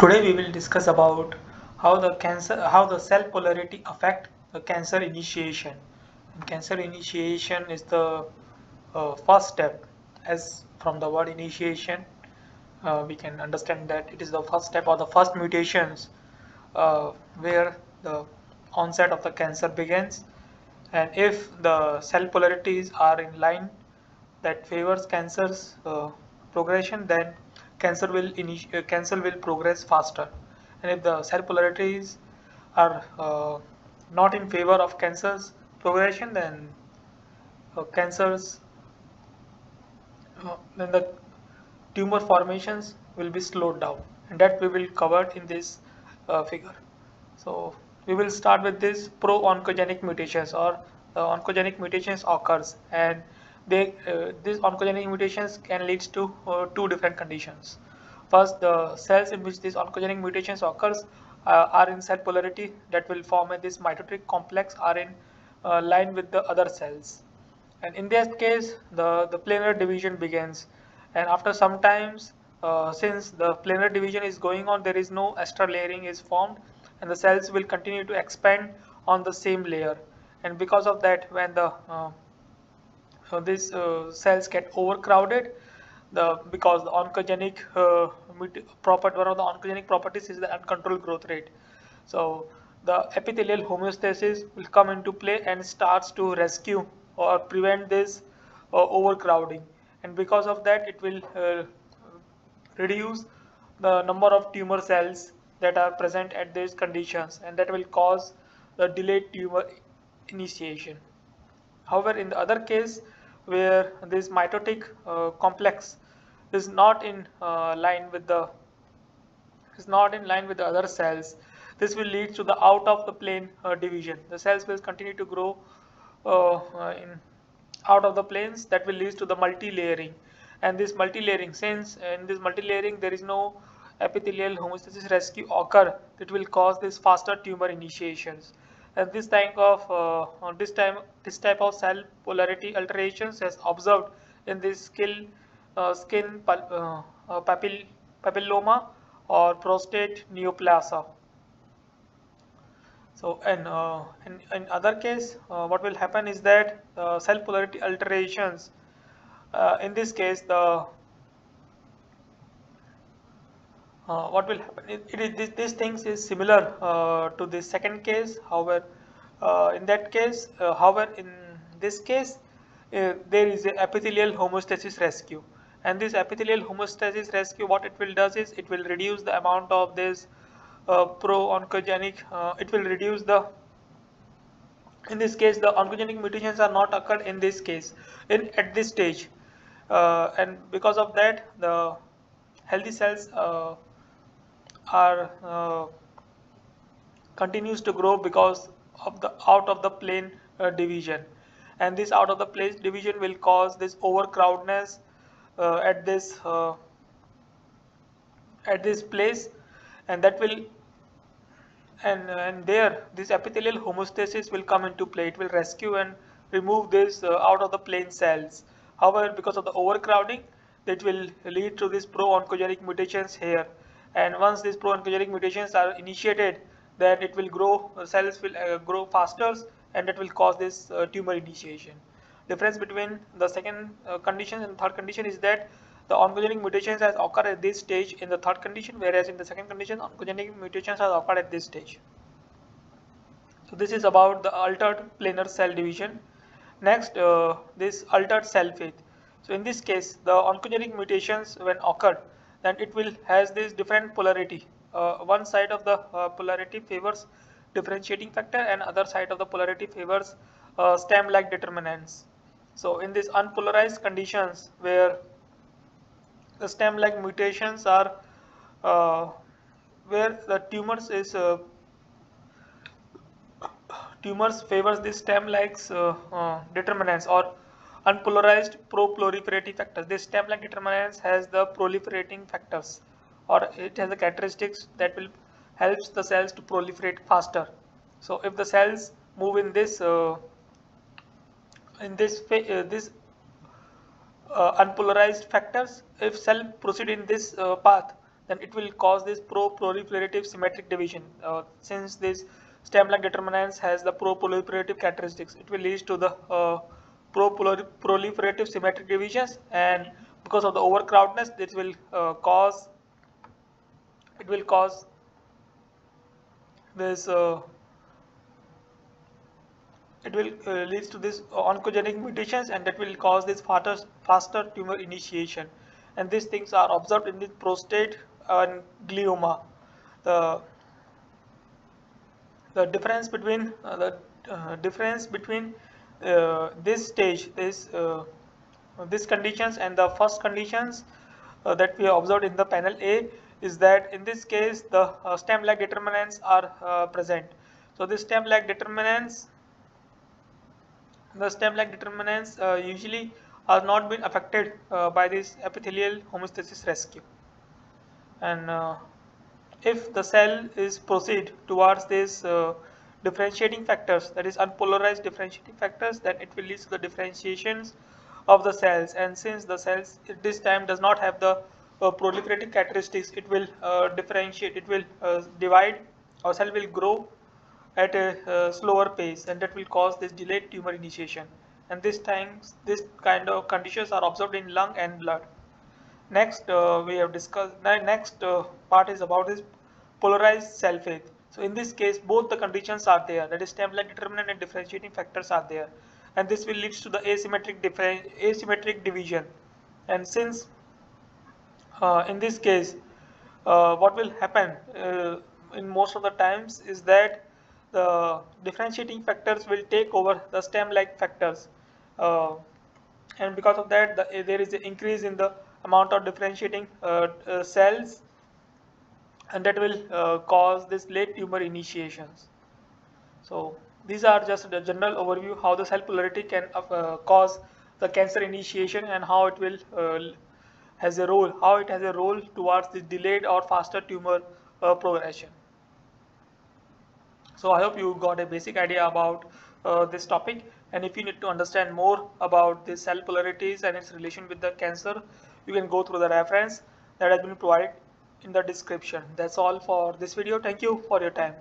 Today we will discuss about how the cell polarity affect the cancer initiation. And cancer initiation is the first step. As from the word initiation, we can understand that it is the first step or the first mutations where the onset of the cancer begins. And if the cell polarities are in line that favors cancer's progression, then cancer will progress faster. And if the cell polarities are not in favor of cancer's progression, then the tumor formations will be slowed down, and that we will cover in this figure. So we will start with this pro-oncogenic mutations, or the oncogenic mutations occurs, and these oncogenic mutations can lead to two different conditions. First, the cells in which these oncogenic mutations occurs are in cell polarity that will form this mitotic complex, are in line with the other cells, and in this case the planar division begins. And after some times, since the planar division is going on, there is no extra layering is formed, and the cells will continue to expand on the same layer. And because of that, when the cells get overcrowded, because the oncogenic property, one of the oncogenic properties is the uncontrolled growth rate. So the epithelial homeostasis will come into play and starts to rescue or prevent this overcrowding. And because of that, it will reduce the number of tumor cells that are present at these conditions, and that will cause the delayed tumor initiation. However, in the other case, where this mitotic complex is not in line with the other cells, this will lead to the out of the plane division. The cells will continue to grow in out of the planes, that will lead to the multi-layering. And this multi-layering, since in this multi-layering there is no epithelial homeostasis rescue occur, it will cause this faster tumor initiations. And this type of cell polarity alterations is observed in this skin papilloma or prostate neoplasia. So in other case, what will happen is that cell polarity alterations, in this case these things is similar to the second case. However, in this case there is an epithelial homeostasis rescue, and this epithelial homeostasis rescue, what it will does is it will reduce the amount of this in this case the oncogenic mutations are not occurred in this case at this stage, and because of that the healthy cells continues to grow because of the out of the plane division. And this out of the plane division will cause this overcrowdedness at this place, and that will and there this epithelial homeostasis will come into play. It will rescue and remove this out of the plane cells. However, because of the overcrowding, that will lead to this pro-oncogenic mutations here. And once these pro-oncogenic mutations are initiated, then it will grow, cells will grow faster, and that will cause this tumor initiation. Difference between the second condition and third condition is that the oncogenic mutations has occurred at this stage in the third condition, whereas in the second condition oncogenic mutations has occurred at this stage. So this is about the altered planar cell division. Next, this altered cell fate. So in this case, the oncogenic mutations when occurred, then it will has this different polarity. One side of the polarity favors differentiating factor, and other side of the polarity favors stem-like determinants. So in these unpolarized conditions, where the stem-like mutations are, where the tumors favors this stem-like determinants or unpolarized pro-proliferative factors. This stem-like determinants has the proliferating factors, or it has the characteristics that will helps the cells to proliferate faster. So if the cells move in this unpolarized factors, if cell proceed in this path, then it will cause this pro-proliferative symmetric division. Since this stem-like determinants has the pro-proliferative characteristics, it will lead to the pro-proliferative symmetric divisions, and because of the overcrowdedness, this will cause this leads to this oncogenic mutations, and that will cause this faster tumor initiation. And these things are observed in the prostate and glioma. The difference between these conditions and the first conditions that we observed in the panel A is that in this case the stem-like determinants are present. So the stem-like determinants usually are not been affected by this epithelial homeostasis rescue. And if the cell is proceed towards this differentiating factors, that is unpolarized differentiating factors, then it will lead to the differentiations of the cells. And since the cells at this time does not have the proliferative characteristics, it will differentiate, it will divide, or cell will grow at a slower pace, and that will cause this delayed tumor initiation. And this kind of conditions are observed in lung and blood. Next, we have discussed the next part is about this polarized cell fate. So in this case, both the conditions are there, that is stem-like determinant and differentiating factors are there, and this will lead to the asymmetric division. And since in this case, what will happen in most of the times is that the differentiating factors will take over the stem-like factors, and because of that there is an increase in the amount of differentiating cells, and that will cause this late tumor initiations. So these are just the general overview how the cell polarity can cause the cancer initiation, and how it will has a role towards the delayed or faster tumor progression. So I hope you got a basic idea about this topic, and if you need to understand more about the cell polarities and its relation with the cancer, you can go through the reference that has been provided in the description. That's all for this video. Thank you for your time.